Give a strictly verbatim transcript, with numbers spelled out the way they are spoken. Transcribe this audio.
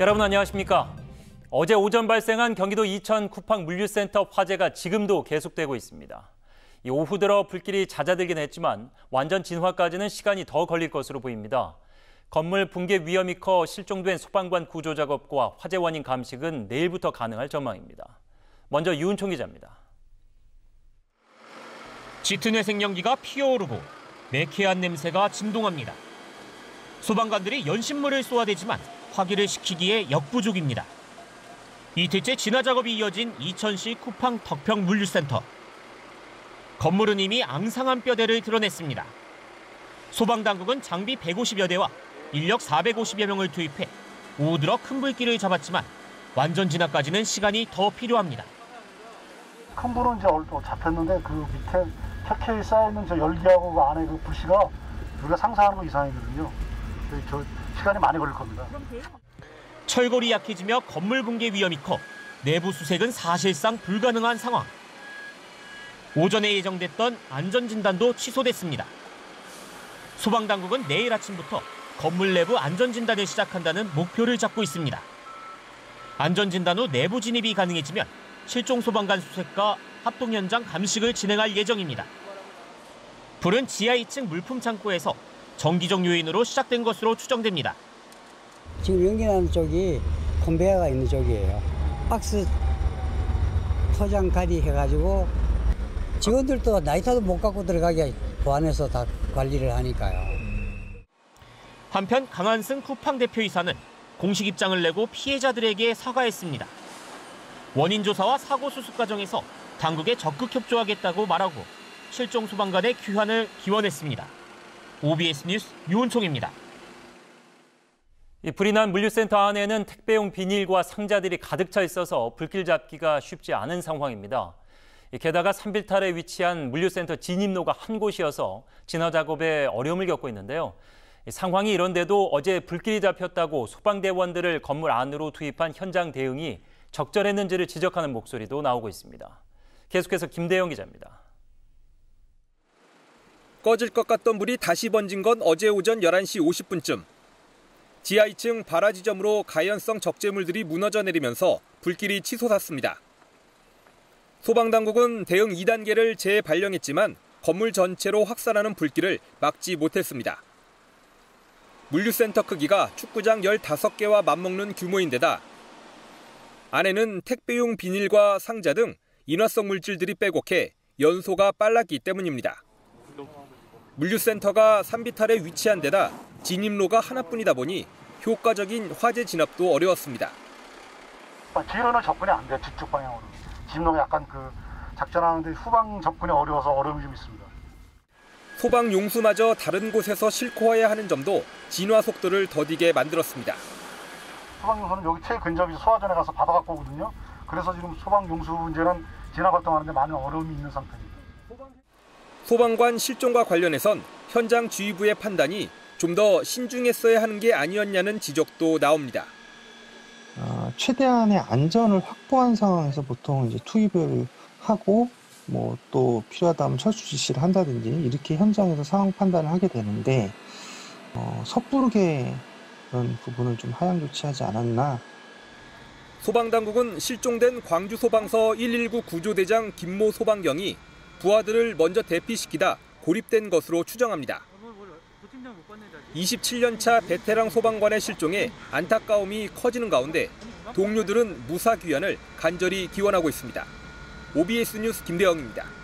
여러분 안녕하십니까? 어제 오전 발생한 경기도 이천 쿠팡 물류센터 화재가 지금도 계속되고 있습니다. 이 오후 들어 불길이 잦아들긴 했지만 완전 진화까지는 시간이 더 걸릴 것으로 보입니다. 건물 붕괴 위험이 커 실종된 소방관 구조 작업과 화재 원인 감식은 내일부터 가능할 전망입니다. 먼저 유은총 기자입니다. 짙은 회색 연기가 피어오르고 매캐한 냄새가 진동합니다. 소방관들이 연신물을 쏘아대지만 화기를 식히기에 역부족입니다. 이틀째 진화 작업이 이어진 이천시 쿠팡 덕평물류센터. 건물은 이미 앙상한 뼈대를 드러냈습니다. 소방당국은 장비 백오십여 대와 인력 사백오십여 명을 투입해 오후 들어 큰 불길을 잡았지만 완전 진화까지는 시간이 더 필요합니다. 큰 불은 이제 얼도 잡혔는데 그 밑에 켜켜이 쌓여있는 저 열기하고 그 안에 그 불씨가 우리가 상상하는 것 이상이거든요. 저 시간이 많이 걸릴 겁니다. 철골이 약해지며 건물 붕괴 위험이 커 내부 수색은 사실상 불가능한 상황. 오전에 예정됐던 안전진단도 취소됐습니다. 소방당국은 내일 아침부터 건물 내부 안전진단을 시작한다는 목표를 잡고 있습니다. 안전진단 후 내부 진입이 가능해지면 실종 소방관 수색과 합동 현장 감식을 진행할 예정입니다. 불은 지하 이 층 물품 창고에서 전기적 요인으로 시작된 것으로 추정됩니다. 지금 연기나는 쪽이 컨베이어가 있는 쪽이에요. 박스 포장 가리 해가지고 직원들도 나이터도 못 갖고 들어가게 보안해서 다 관리를 하니까요. 한편 강한승 쿠팡 대표이사는 공식 입장을 내고 피해자들에게 사과했습니다. 원인 조사와 사고 수습 과정에서 당국에 적극 협조하겠다고 말하고 실종 소방관의 귀환을 기원했습니다. 오비에스 뉴스 유은총입니다. 불이 난 물류센터 안에는 택배용 비닐과 상자들이 가득 차 있어서 불길 잡기가 쉽지 않은 상황입니다. 게다가 산비탈에 위치한 물류센터 진입로가 한 곳이어서 진화 작업에 어려움을 겪고 있는데요. 상황이 이런데도 어제 불길이 잡혔다고 소방대원들을 건물 안으로 투입한 현장 대응이 적절했는지를 지적하는 목소리도 나오고 있습니다. 계속해서 김대영 기자입니다. 꺼질 것 같던 불이 다시 번진 건 어제 오전 열한 시 오십 분쯤. 지하 이 층 발화 지점으로 가연성 적재물들이 무너져 내리면서 불길이 치솟았습니다. 소방당국은 대응 이 단계를 재발령했지만 건물 전체로 확산하는 불길을 막지 못했습니다. 물류센터 크기가 축구장 열다섯 개와 맞먹는 규모인데다 안에는 택배용 비닐과 상자 등 인화성 물질들이 빼곡해 연소가 빨랐기 때문입니다. 물류센터가 산비탈에 위치한 데다 진입로가 하나뿐이다 보니 효과적인 화재 진압도 어려웠습니다. 뒤로는 접근이 안 돼요. 뒤쪽 방향으로. 진입로가 약간 그 작전하는데 후방 접근이 어려워서 어려움이 좀 있습니다. 소방 용수마저 다른 곳에서 실고해야 하는 점도 진화 속도를 더디게 만들었습니다. 소방 용수는 여기 제일 근접이 소화전에 가서 받아갖고 오거든요. 그래서 지금 소방 용수 문제는 진화 활동하는데 많은 어려움이 있는 상태입니다. 소방관 실종과 관련해선 현장 지휘부의 판단이 좀 더 신중했어야 하는 게 아니었냐는 지적도 나옵니다. 어, 최대한의 안전을 확보한 상황에서 보통 이제 투입을 하고 뭐 또 필요하다면 철수 지시를 한다든지 이렇게 현장에서 상황 판단을 하게 되는데 어, 섣부르게 그런 부분을 좀 하향 조치하지 않았나. 소방당국은 실종된 광주 소방서 일일구 구조대장 김모 소방경이 부하들을 먼저 대피시키다 고립된 것으로 추정합니다. 이십칠 년 차 베테랑 소방관의 실종에 안타까움이 커지는 가운데 동료들은 무사 귀환을 간절히 기원하고 있습니다. 오비에스 뉴스 김대영입니다.